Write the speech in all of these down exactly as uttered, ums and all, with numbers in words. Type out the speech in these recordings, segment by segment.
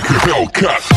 like a Hellcat.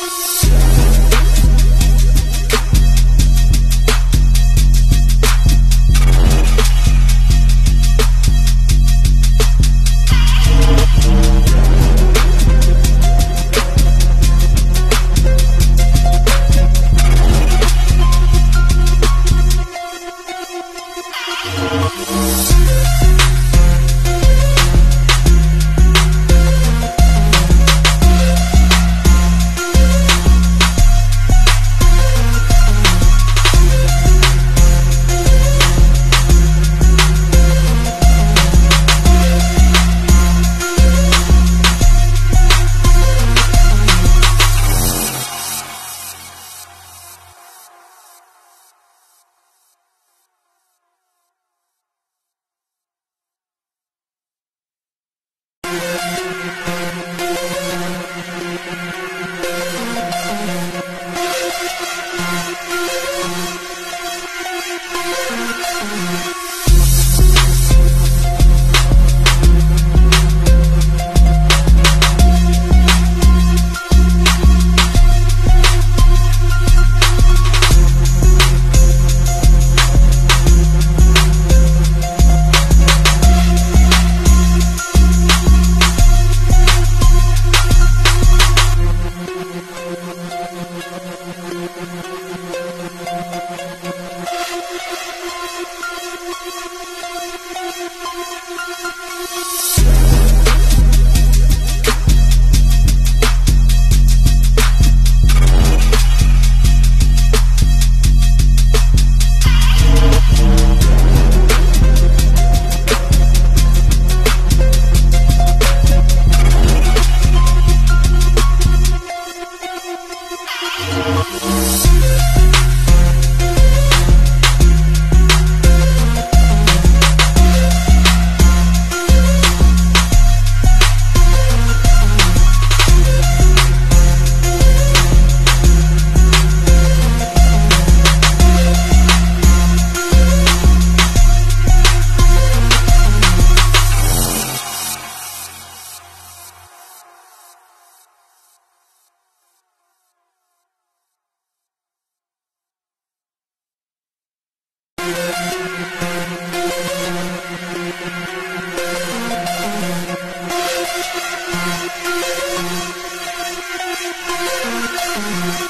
right back.